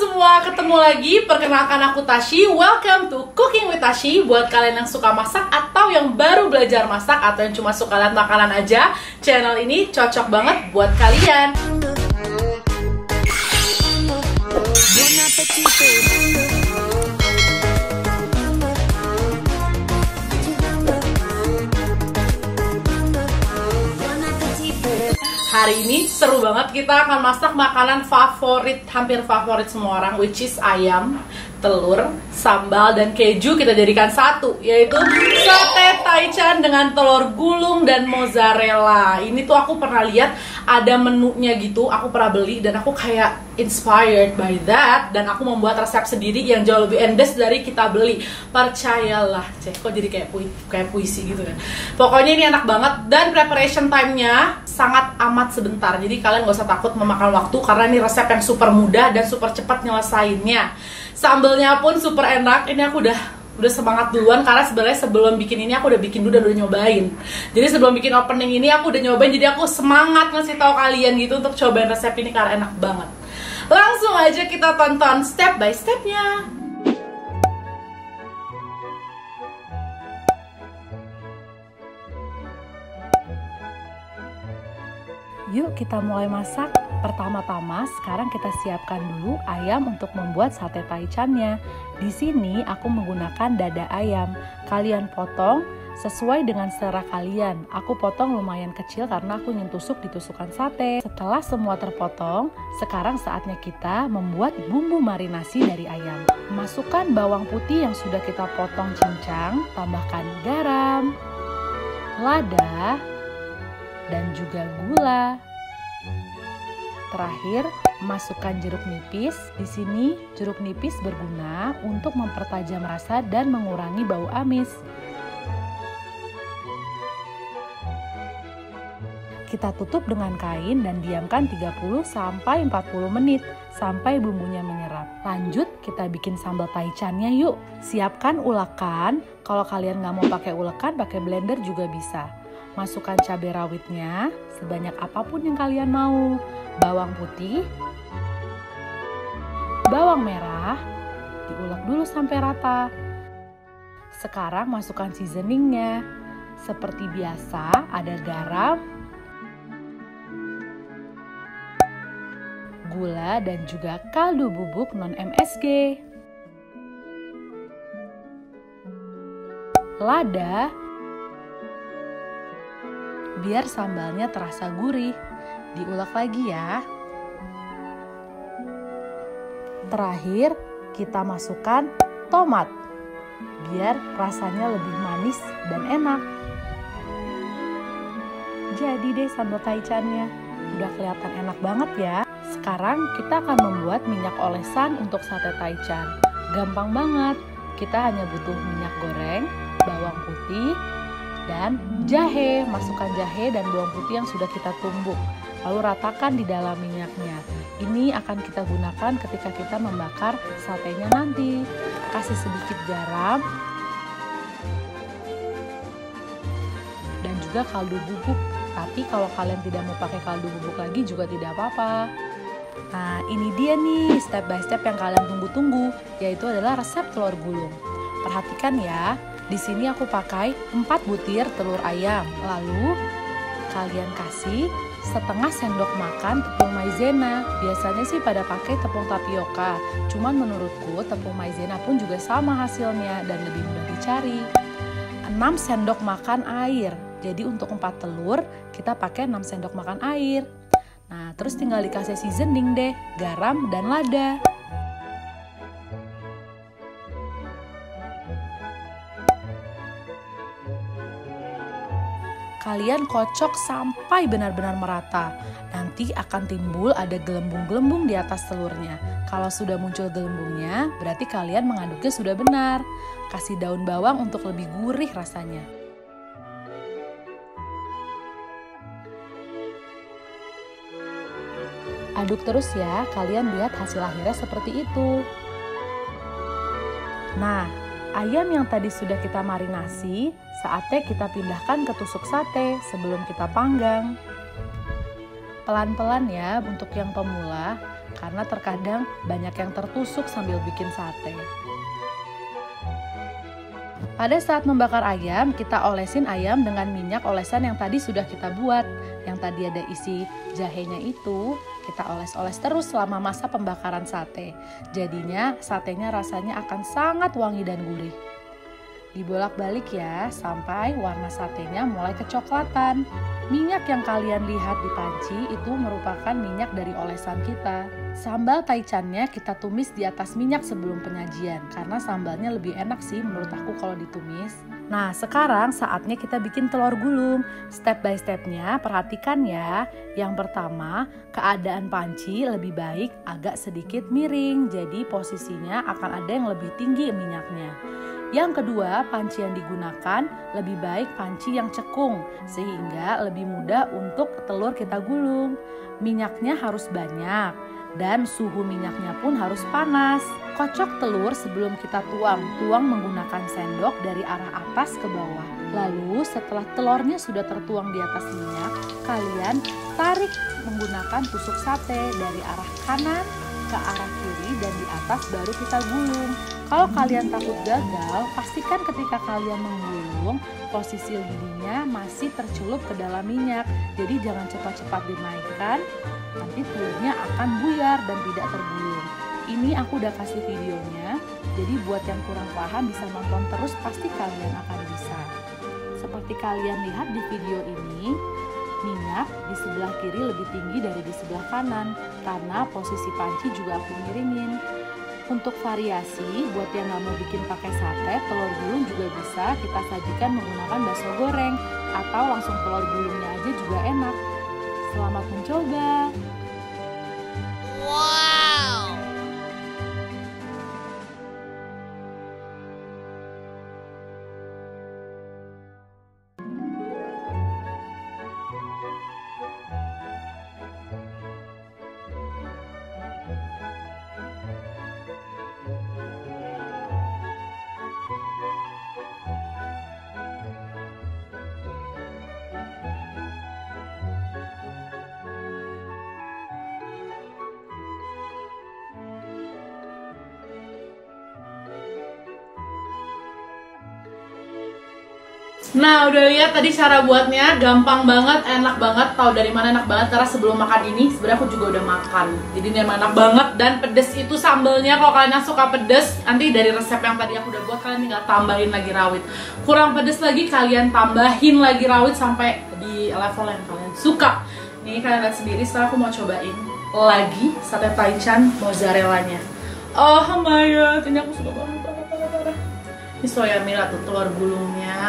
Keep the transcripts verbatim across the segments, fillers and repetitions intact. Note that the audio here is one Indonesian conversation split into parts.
semua, ketemu lagi. Perkenalkan aku Tasyi. Welcome to Cooking with Tasyi. Buat kalian yang suka masak atau yang baru belajar masak atau yang cuma suka lihat makanan aja, channel ini cocok banget buat kalian. Hari ini seru banget, kita akan masak makanan favorit, hampir favorit semua orang, which is ayam, telur, sambal, dan keju kita jadikan satu, yaitu sate Taichan dengan telur gulung dan mozzarella. Ini tuh aku pernah lihat ada menunya gitu, aku pernah beli dan aku kayak inspired by that, dan aku membuat resep sendiri yang jauh lebih endes dari kita beli. Percayalah, cek kok jadi kayak pui, kayak puisi gitu kan. Pokoknya ini enak banget dan preparation time-nya sangat amat sebentar. Jadi kalian gak usah takut memakan waktu karena ini resep yang super mudah dan super cepat nyelesainnya. Sambelnya pun super enak. Ini aku udah udah semangat duluan karena sebenarnya sebelum bikin ini aku udah bikin dulu dan udah nyobain. Jadi sebelum bikin opening ini aku udah nyobain, jadi aku semangat ngasih tahu kalian gitu untuk cobain resep ini karena enak banget. Langsung aja kita tonton step by stepnya. Yuk kita mulai masak. Pertama-tama sekarang kita siapkan dulu ayam untuk membuat sate taichannya. Di sini aku menggunakan dada ayam. Kalian potong sesuai dengan selera kalian. Aku potong lumayan kecil karena aku nyentusuk di tusukan sate. Setelah semua terpotong, sekarang saatnya kita membuat bumbu marinasi dari ayam. Masukkan bawang putih yang sudah kita potong cincang, tambahkan garam, lada, dan juga gula. Terakhir, masukkan jeruk nipis. Di sini jeruk nipis berguna untuk mempertajam rasa dan mengurangi bau amis. Kita tutup dengan kain dan diamkan tiga puluh sampai empat puluh menit sampai bumbunya menyerap. Lanjut, kita bikin sambal taichannya yuk. Siapkan ulekan. Kalau kalian nggak mau pakai ulekan, pakai blender juga bisa. Masukkan cabai rawitnya sebanyak apapun yang kalian mau, bawang putih, bawang merah, diulek dulu sampai rata. Sekarang masukkan seasoningnya. Seperti biasa ada garam, gula, dan juga kaldu bubuk non M S G, lada, biar sambalnya terasa gurih. Diulek lagi ya. Terakhir kita masukkan tomat biar rasanya lebih manis dan enak. Jadi deh sambal taichannya. Udah kelihatan enak banget ya. Sekarang kita akan membuat minyak olesan untuk sate taichan. Gampang banget. Kita hanya butuh minyak goreng, bawang putih, dan jahe. Masukkan jahe dan bawang putih yang sudah kita tumbuk, lalu ratakan di dalam minyaknya. Ini akan kita gunakan ketika kita membakar satenya nanti. Kasih sedikit garam dan juga kaldu bubuk, tapi kalau kalian tidak mau pakai kaldu bubuk lagi juga tidak apa-apa. Nah, ini dia nih step by step yang kalian tunggu-tunggu, yaitu adalah resep telur gulung. Perhatikan ya, di sini aku pakai empat butir telur ayam, lalu kalian kasih setengah sendok makan tepung maizena. Biasanya sih pada pakai tepung tapioka, cuman menurutku tepung maizena pun juga sama hasilnya dan lebih mudah dicari. enam sendok makan air, jadi untuk empat telur kita pakai enam sendok makan air. Nah, terus tinggal dikasih seasoning deh, garam dan lada. Kalian kocok sampai benar-benar merata. Nanti akan timbul ada gelembung-gelembung di atas telurnya. Kalau sudah muncul gelembungnya, berarti kalian mengaduknya sudah benar. Kasih daun bawang untuk lebih gurih rasanya. Aduk terus ya, kalian lihat hasil akhirnya seperti itu. Nah, ayam yang tadi sudah kita marinasi, saatnya kita pindahkan ke tusuk sate sebelum kita panggang. Pelan-pelan ya, untuk yang pemula, karena terkadang banyak yang tertusuk sambil bikin sate. Pada saat membakar ayam, kita olesin ayam dengan minyak olesan yang tadi sudah kita buat. Yang tadi ada isi jahenya itu, kita oles-oles terus selama masa pembakaran sate. Jadinya satenya rasanya akan sangat wangi dan gurih. Dibolak-balik ya, sampai warna satenya mulai kecoklatan. Minyak yang kalian lihat di panci itu merupakan minyak dari olesan kita. Sambal taichannya kita tumis di atas minyak sebelum penyajian, karena sambalnya lebih enak sih menurut aku kalau ditumis. Nah, sekarang saatnya kita bikin telur gulung. Step by stepnya perhatikan ya. Yang pertama, keadaan panci lebih baik agak sedikit miring, jadi posisinya akan ada yang lebih tinggi minyaknya. Yang kedua, panci yang digunakan lebih baik panci yang cekung, sehingga lebih mudah untuk telur kita gulung. Minyaknya harus banyak, dan suhu minyaknya pun harus panas. Kocok telur sebelum kita tuang. Tuang menggunakan sendok dari arah atas ke bawah. Lalu setelah telurnya sudah tertuang di atas minyak, kalian tarik menggunakan tusuk sate dari arah kanan ke arah kiri dan di atas baru kita gulung. Kalau kalian takut gagal, pastikan ketika kalian menggulung, posisi lidinya masih tercelup ke dalam minyak. Jadi jangan cepat-cepat dinaikkan, nanti telurnya akan buyar dan tidak tergulung. Ini aku udah kasih videonya, jadi buat yang kurang paham bisa nonton terus, pasti kalian akan bisa. Seperti kalian lihat di video ini, minyak di sebelah kiri lebih tinggi dari di sebelah kanan, karena posisi panci juga aku miringin. Untuk variasi, buat yang nggak mau bikin pakai sate, telur gulung juga bisa kita sajikan menggunakan bakso goreng, atau langsung telur gulungnya aja juga enak. Selamat mencoba! Wow! Nah, udah lihat tadi cara buatnya, gampang banget, enak banget. Tahu dari mana enak banget? Karena sebelum makan ini sebenarnya aku juga udah makan. Jadi ini enak banget dan pedes itu sambelnya. Kalau kalian suka pedes, nanti dari resep yang tadi aku udah buat kalian tinggal tambahin lagi rawit. Kurang pedes lagi kalian tambahin lagi rawit sampai di level yang kalian suka. Nih kalian lihat sendiri, setelah aku mau cobain lagi sate taichan mozzarellanya. Oh my god, ini aku suka banget. Ini soya mira tuh telur gulungnya.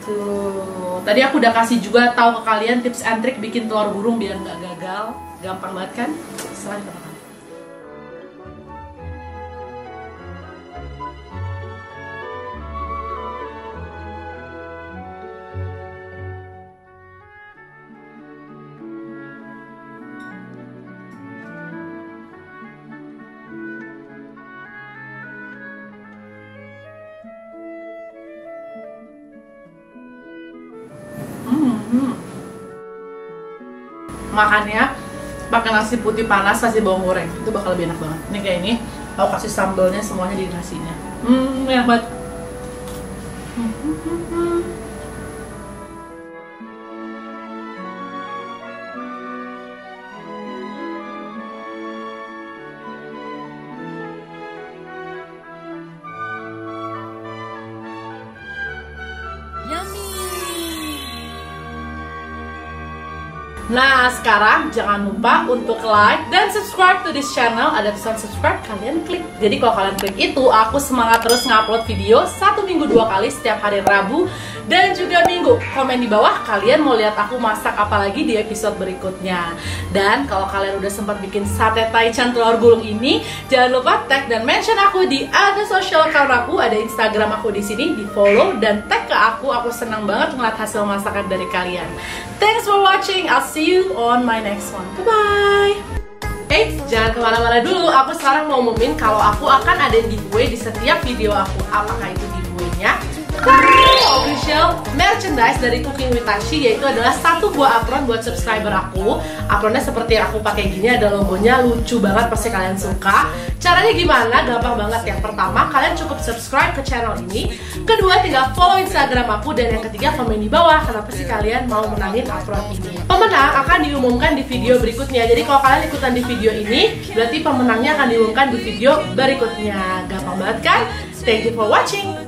Tuh, tadi aku udah kasih juga tahu ke kalian tips and trick bikin telur gulung biar nggak gagal. Gampang banget kan? Selamat makan. Hmm. Makannya pakai nasi putih panas, nasi bawang goreng itu bakal lebih enak banget. Ini kayak ini, aku kasih sambelnya semuanya di nasinya. Hmm, enak banget. Nah, sekarang jangan lupa untuk like dan subscribe to this channel. Ada tulisan subscribe, kalian klik. Jadi kalau kalian klik itu, aku semangat terus ngupload video satu minggu dua kali setiap hari Rabu dan juga Minggu. Komen di bawah kalian mau lihat aku masak apa lagi di episode berikutnya. Dan kalau kalian udah sempat bikin sate taichan telur gulung ini, jangan lupa tag dan mention aku di other social account aku. Ada Instagram aku di sini, di follow dan tag ke aku. Aku senang banget ngeliat hasil masakan dari kalian. Thanks for watching. I'll see See you on my next one. Bye-bye. Eh, jangan kemana-mana dulu. Aku sekarang mau umumin kalau aku akan ada giveaway di setiap video aku. Apakah itu giveaway-nya Official merchandise dari Cooking with Tasyi yaitu adalah satu buah apron buat subscriber aku. Apronnya seperti yang aku pakai gini, ada logonya, lucu banget, pasti kalian suka. Caranya gimana? Gampang banget. Yang pertama, kalian cukup subscribe ke channel ini. Kedua, tinggal follow Instagram aku. Dan yang ketiga, komen di bawah kenapa sih kalian mau menangin apron ini. Pemenang akan diumumkan di video berikutnya. Jadi kalau kalian ikutan di video ini, berarti pemenangnya akan diumumkan di video berikutnya. Gampang banget kan? Thank you for watching.